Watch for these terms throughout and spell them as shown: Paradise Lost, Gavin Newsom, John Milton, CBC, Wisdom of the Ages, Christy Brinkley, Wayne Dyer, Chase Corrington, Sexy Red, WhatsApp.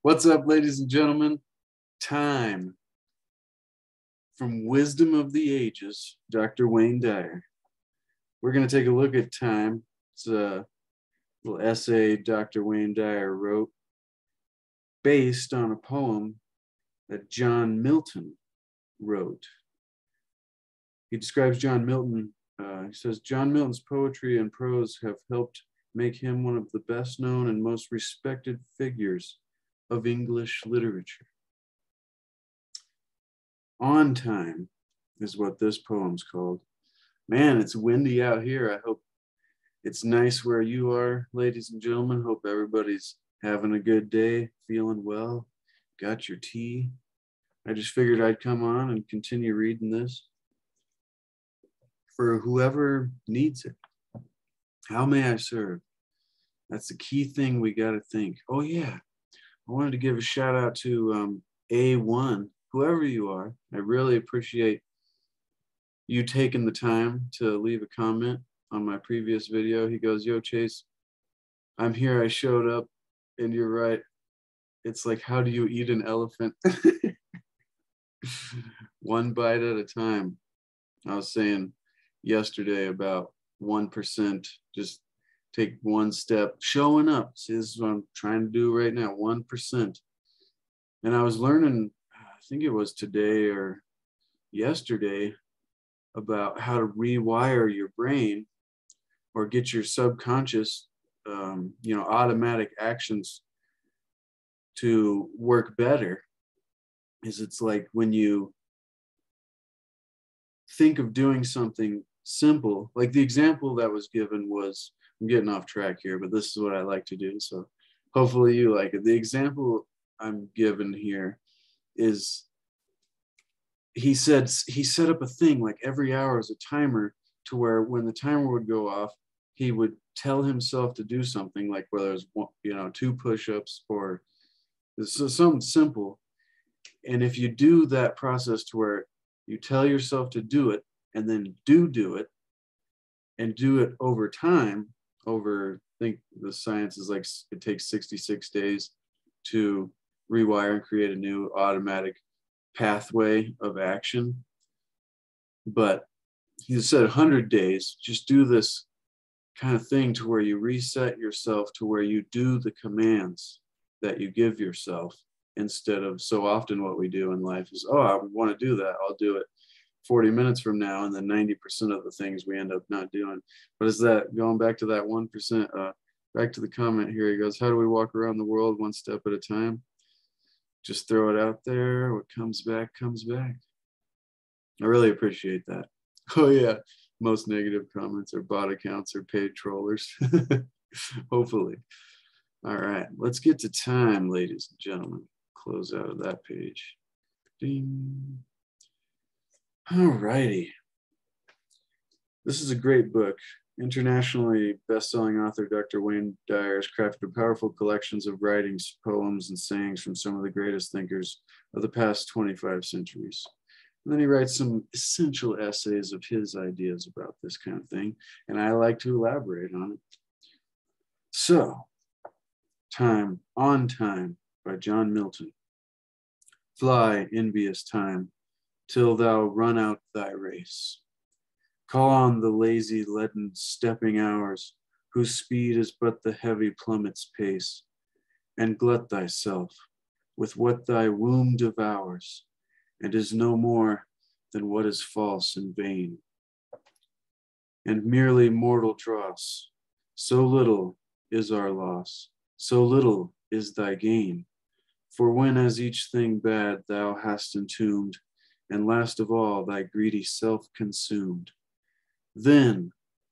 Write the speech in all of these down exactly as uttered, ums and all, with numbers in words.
What's up, ladies and gentlemen? Time from Wisdom of the Ages, Doctor Wayne Dyer. We're going to take a look at time. It's a little essay Doctor Wayne Dyer wrote based on a poem that John Milton wrote. He describes John Milton. Uh, he says, John Milton's poetry and prose have helped make him one of the best known and most respected figures of English literature. On Time is what this poem's called. Man, it's windy out here. I hope it's nice where you are, ladies and gentlemen. Hope everybody's having a good day, feeling well, got your tea. I just figured I'd come on and continue reading this for whoever needs it. How may I serve? That's the key thing we got to think. Oh, yeah. I wanted to give a shout out to um, A one, whoever you are. I really appreciate you taking the time to leave a comment on my previous video. He goes, yo, Chase, I'm here. I showed up, and you're right. It's like, how do you eat an elephant? One bite at a time. I was saying yesterday about one percent, just take one step, showing up. See, this is what I'm trying to do right now, one percent. And I was learning, I think it was today or yesterday, about how to rewire your brain or get your subconscious, um, you know, automatic actions to work better. Is it's like when you think of doing something simple, like the example that was given was, I'm getting off track here, but this is what I like to do. So hopefully you like it. The example I'm given here is, he said, he set up a thing like every hour as a timer to where when the timer would go off, he would tell himself to do something, like whether it was one, you know, two push-ups or so, something simple. And if you do that process to where you tell yourself to do it and then do do it and do it over time, over, I think the science is like it takes sixty-six days to rewire and create a new automatic pathway of action. But he said one hundred days, just do this kind of thing to where you reset yourself to where you do the commands that you give yourself, instead of so often what we do in life is, oh, I want to do that, I'll do it forty minutes from now, and then ninety percent of the things we end up not doing. But is that going back to that one percent, uh, back to the comment here, he goes, how do we walk around the world one step at a time? Just throw it out there. What comes back, comes back. I really appreciate that. Oh yeah, most negative comments are bot accounts or paid trollers. Hopefully. All right, let's get to time, ladies and gentlemen. Close out of that page. Ding. All righty. This is a great book. Internationally best-selling author Doctor Wayne Dyer has crafted powerful collections of writings, poems, and sayings from some of the greatest thinkers of the past twenty-five centuries. And then he writes some essential essays of his ideas about this kind of thing, and I like to elaborate on it. So, Time, On Time by John Milton. Fly, envious time, till thou run out thy race. Call on the lazy, leaden, stepping hours, whose speed is but the heavy plummet's pace, and glut thyself with what thy womb devours, and is no more than what is false and vain. And merely mortal dross, so little is our loss, so little is thy gain. For when as each thing bad thou hast entombed, and last of all thy greedy self consumed, then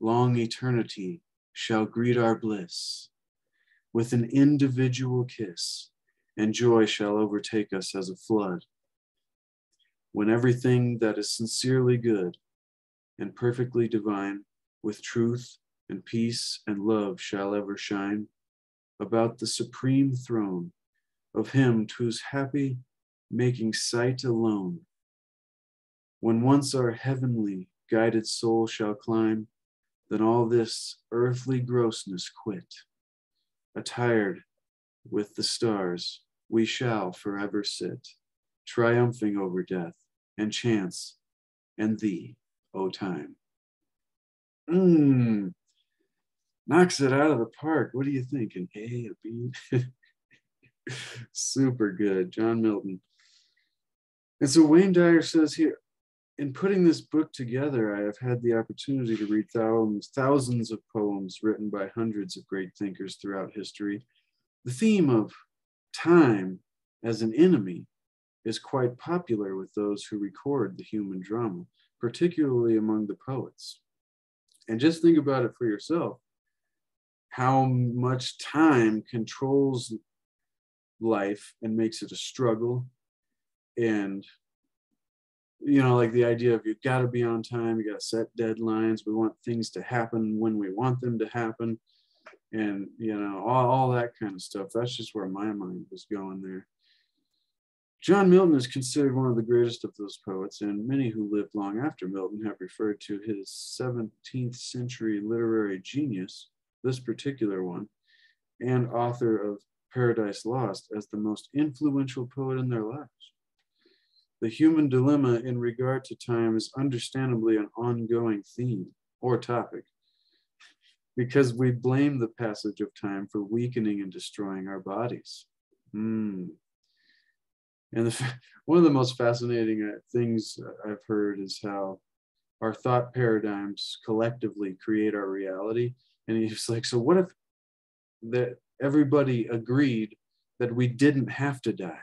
long eternity shall greet our bliss with an individual kiss, and joy shall overtake us as a flood. When everything that is sincerely good and perfectly divine, with truth and peace and love shall ever shine about the supreme throne of him whose happy making sight alone. When once our heavenly guided soul shall climb, then all this earthly grossness quit, attired with the stars we shall forever sit, triumphing over death and chance and thee, O time. Mmm. Knocks it out of the park. What do you think? An A, a B? Super good. John Milton. And so Wayne Dyer says here, in putting this book together, I have had the opportunity to read thousands, thousands of poems written by hundreds of great thinkers throughout history. The theme of time as an enemy is quite popular with those who record the human drama, particularly among the poets. And just think about it for yourself, how much time controls life and makes it a struggle. And, you know, like the idea of you've got to be on time, you got to set deadlines, we want things to happen when we want them to happen. And, you know, all, all that kind of stuff. That's just where my mind was going there. John Milton is considered one of the greatest of those poets, and many who lived long after Milton have referred to his seventeenth century literary genius, this particular one, and author of Paradise Lost, as the most influential poet in their lives. The human dilemma in regard to time is understandably an ongoing theme or topic, because we blame the passage of time for weakening and destroying our bodies. Mm. And the, one of the most fascinating things I've heard is how our thought paradigms collectively create our reality. And he's like, so what if that everybody agreed that we didn't have to die?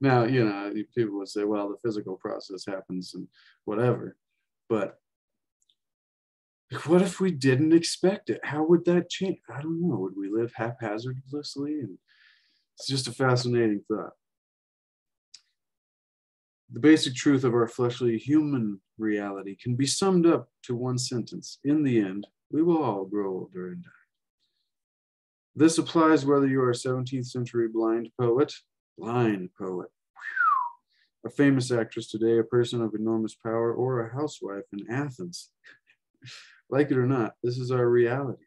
Now, you know, people would say, well, the physical process happens and whatever, but what if we didn't expect it? How would that change? I don't know. Would we live haphazardly? And it's just a fascinating thought. The basic truth of our fleshly human reality can be summed up to one sentence. In the end, we will all grow older and die. This applies whether you are a seventeenth century blind poet, blind poet, a famous actress today, a person of enormous power, or a housewife in Athens. Like it or not, this is our reality.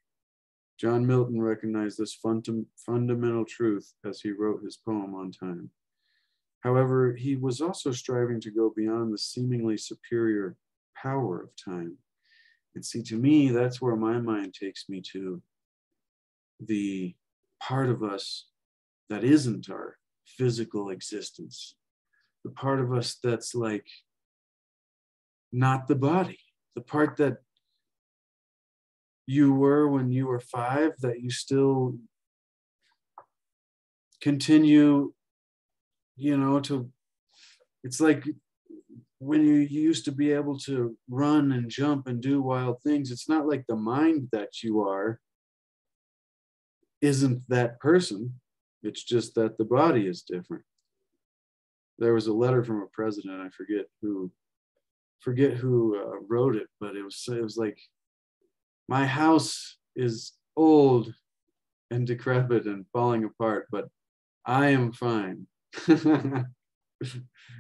John Milton recognized this fundam- fundamental truth as he wrote his poem on time. However, he was also striving to go beyond the seemingly superior power of time. And see, to me, that's where my mind takes me to the part of us that isn't our physical existence, the part of us that's like not the body, the part that you were when you were five, that you still continue, you know, to, it's like when you, you used to be able to run and jump and do wild things. It's not like the mind that you are isn't that person. It's just that the body is different. There was a letter from a president, I forget who, forget who uh, wrote it, but it was, it was like, my house is old and decrepit and falling apart, but I am fine. That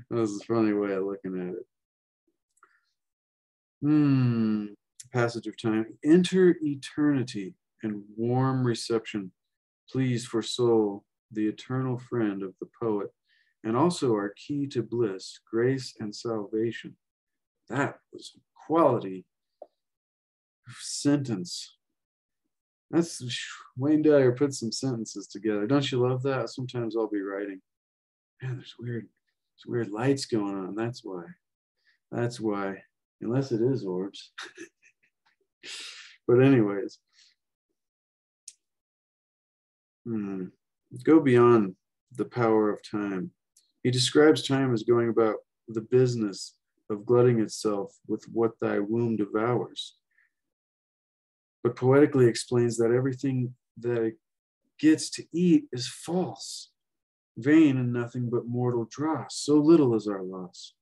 was a funny way of looking at it. Hmm, passage of time. Enter eternity and warm reception, please, for soul, the eternal friend of the poet, and also our key to bliss, grace and salvation. That was quality sentence. That's Wayne Dyer put some sentences together. Don't you love that? Sometimes I'll be writing, man, there's weird, there's weird lights going on. That's why. That's why. Unless it is orbs. But anyways, hmm. Go beyond the power of time. He describes time as going about the business of glutting itself with what thy womb devours, but poetically explains that everything that it gets to eat is false, vain and nothing but mortal dross. So little is our loss,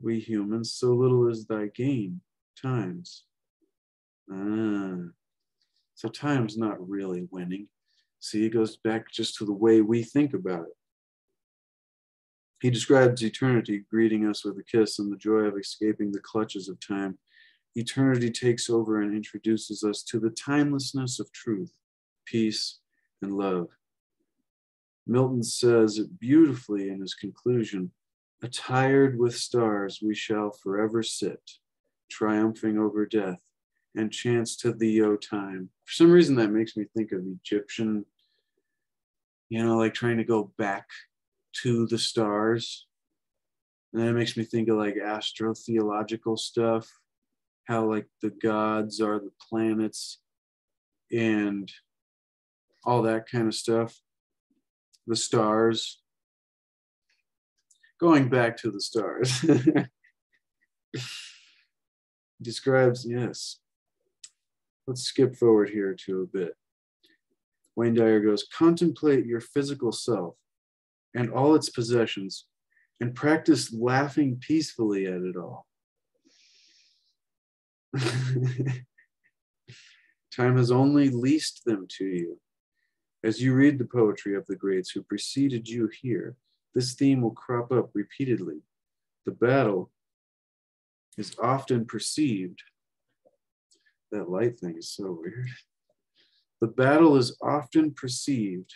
we humans, so little is thy gain, times. Ah, so time's not really winning. See, it goes back just to the way we think about it. He describes eternity greeting us with a kiss and the joy of escaping the clutches of time. Eternity takes over and introduces us to the timelessness of truth, peace, and love. Milton says it beautifully in his conclusion, attired with stars we shall forever sit, triumphing over death, and chance to thee, O time. For some reason that makes me think of Egyptian, you know, like trying to go back to the stars. And that makes me think of like astrotheological stuff, how like the gods are the planets and all that kind of stuff. The stars, going back to the stars. Describes, yes. Let's skip forward here to a bit. Wayne Dyer goes, contemplate your physical self and all its possessions and practice laughing peacefully at it all. Time has only leased them to you. As you read the poetry of the greats who preceded you here, this theme will crop up repeatedly. The battle is often perceived. That light thing is so weird. The battle is often perceived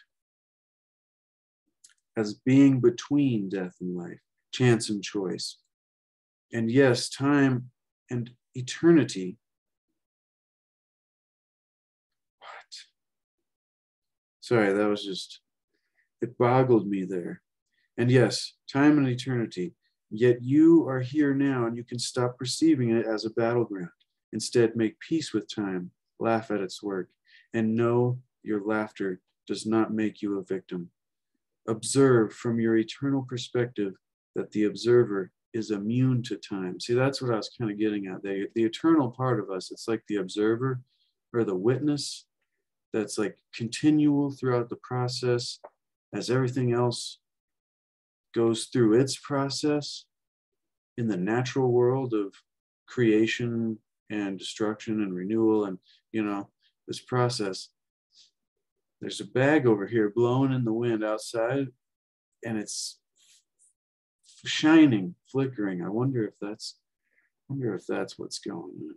as being between death and life, chance and choice. And yes, time and eternity. What? Sorry, that was just, it boggled me there. And yes, time and eternity, yet you are here now and you can stop perceiving it as a battleground. Instead, make peace with time, laugh at its work, and know your laughter does not make you a victim. Observe from your eternal perspective that the observer is immune to time. See, that's what I was kind of getting at. The, the eternal part of us, it's like the observer or the witness that's like continual throughout the process as everything else goes through its process in the natural world of creation and destruction and renewal and, you know, this process. There's a bag over here blowing in the wind outside and it's shining, flickering. I wonder if that's, I wonder if that's what's going on.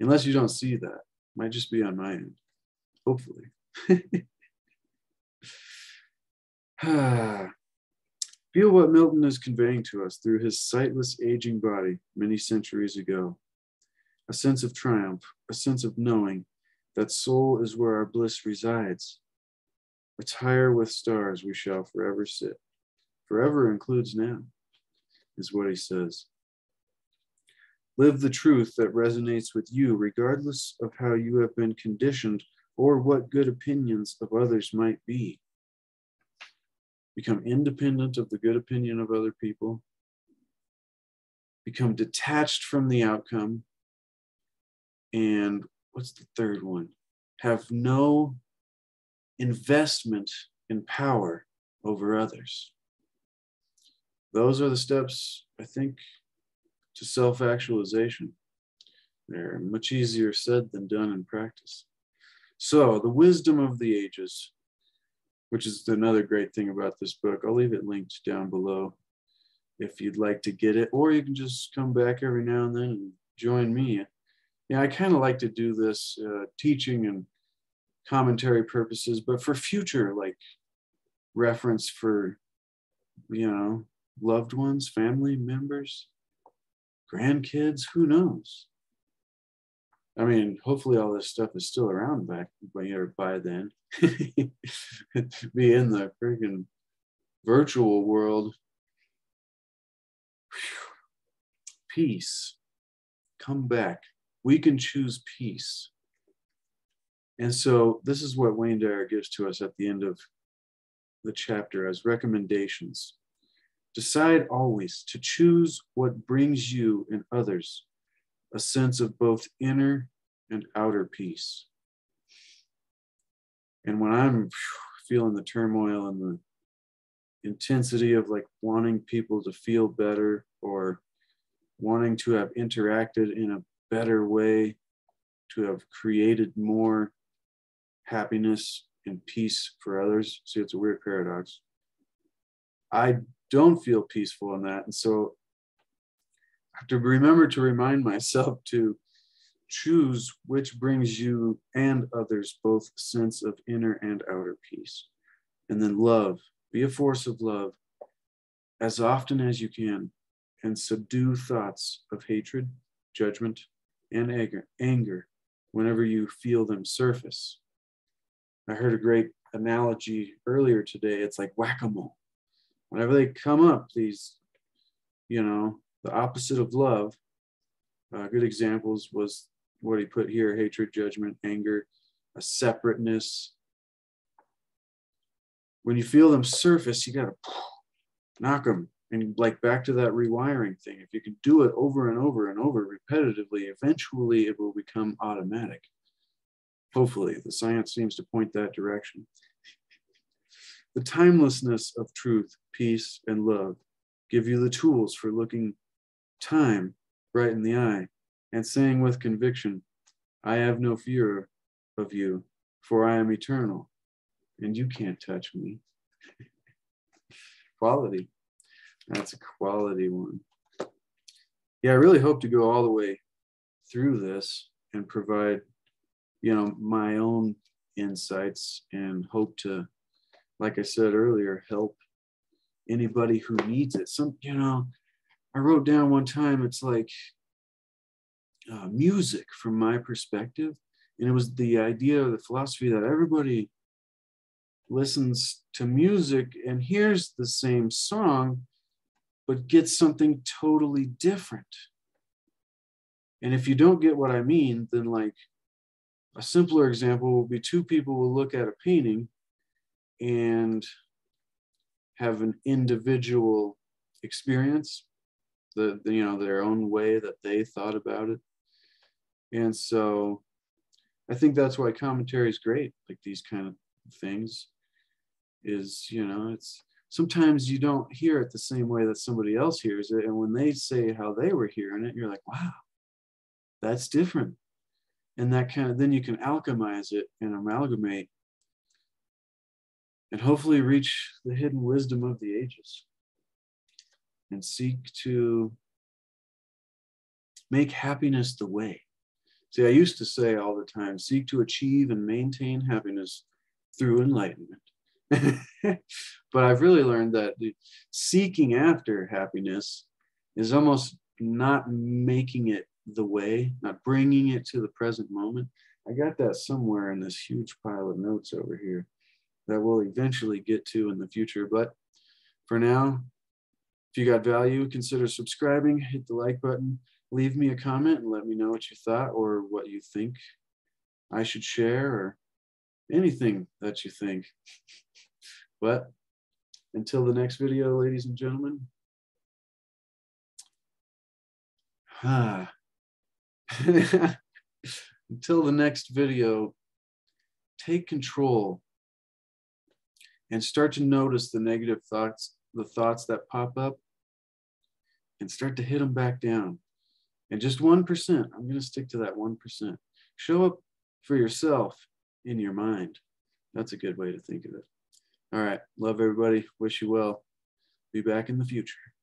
Unless you don't see that. Might just be on my end, hopefully. Feel what Milton is conveying to us through his sightless aging body many centuries ago. A sense of triumph, a sense of knowing that soul is where our bliss resides. Attire with stars we shall forever sit. Forever includes now, is what he says. Live the truth that resonates with you, regardless of how you have been conditioned or what good opinions of others might be. Become independent of the good opinion of other people. Become detached from the outcome. And what's the third one? Have no investment in power over others. Those are the steps, I think, to self-actualization. They're much easier said than done in practice. So the Wisdom of the Ages, which is another great thing about this book. I'll leave it linked down below if you'd like to get it, or you can just come back every now and then and join me. Yeah, I kind of like to do this uh, teaching and commentary purposes, but for future like reference for, you know, loved ones, family members, grandkids, who knows? I mean, hopefully all this stuff is still around back by, or by then. Be in the freaking virtual world. Whew. Peace. Come back. We can choose peace. And so this is what Wayne Dyer gives to us at the end of the chapter as recommendations. Decide always to choose what brings you and others a sense of both inner and outer peace. And when I'm feeling the turmoil and the intensity of like wanting people to feel better or wanting to have interacted in a better way, to have created more happiness and peace for others. See, it's a weird paradox. I don't feel peaceful in that. And so I have to remember to remind myself to choose which brings you and others both sense of inner and outer peace. And then love, be a force of love as often as you can, and subdue thoughts of hatred, judgment, and anger, anger whenever you feel them surface. I heard a great analogy earlier today. It's like whack-a-mole. Whenever they come up, these, you know, the opposite of love, uh, good examples was what he put here, hatred, judgment, anger, a separateness. When you feel them surface, you got to knock them. And like back to that rewiring thing, if you can do it over and over and over repetitively, eventually it will become automatic. Hopefully, the science seems to point that direction. The timelessness of truth, peace, and love give you the tools for looking time right in the eye and saying with conviction, I have no fear of you, for I am eternal, and you can't touch me. Quality. That's a quality one. Yeah, I really hope to go all the way through this and provide, you know, my own insights, and hope to, like I said earlier, help anybody who needs it. Some, you know, I wrote down one time, it's like uh, music from my perspective. And it was the idea of the philosophy that everybody listens to music and hears the same song, but gets something totally different. And if you don't get what I mean, then like, a simpler example will be two people will look at a painting and have an individual experience, the, the you know, their own way that they thought about it. And so I think that's why commentary is great, like these kind of things is, you know, it's sometimes you don't hear it the same way that somebody else hears it. And when they say how they were hearing it, you're like, wow, that's different. And that kind of, then you can alchemize it and amalgamate and hopefully reach the hidden wisdom of the ages and seek to make happiness the way. See, I used to say all the time, seek to achieve and maintain happiness through enlightenment. But I've really learned that seeking after happiness is almost not making it the way, not bringing it to the present moment. I got that somewhere in this huge pile of notes over here that we'll eventually get to in the future. But for now, if you got value, consider subscribing, hit the like button, leave me a comment and let me know what you thought or what you think I should share or anything that you think. But until the next video, ladies and gentlemen, ah. Until the next video, take control and start to notice the negative thoughts, the thoughts that pop up, and start to hit them back down. And just one percent, I'm going to stick to that one percent. Show up for yourself in your mind. That's a good way to think of it. All right. Love everybody. Wish you well. Be back in the future.